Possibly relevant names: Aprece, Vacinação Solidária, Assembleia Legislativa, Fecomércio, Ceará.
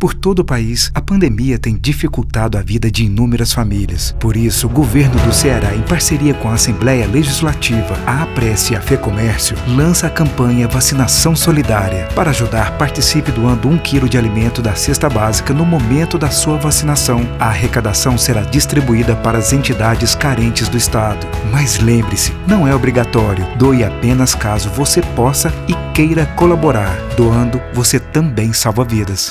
Por todo o país, a pandemia tem dificultado a vida de inúmeras famílias. Por isso, o governo do Ceará, em parceria com a Assembleia Legislativa, a Aprece e a Fecomércio, lança a campanha Vacinação Solidária. Para ajudar, participe doando 1 quilo de alimento da cesta básica no momento da sua vacinação. A arrecadação será distribuída para as entidades carentes do Estado. Mas lembre-se, não é obrigatório. Doe apenas caso você possa e queira colaborar. Doando, você também salva vidas.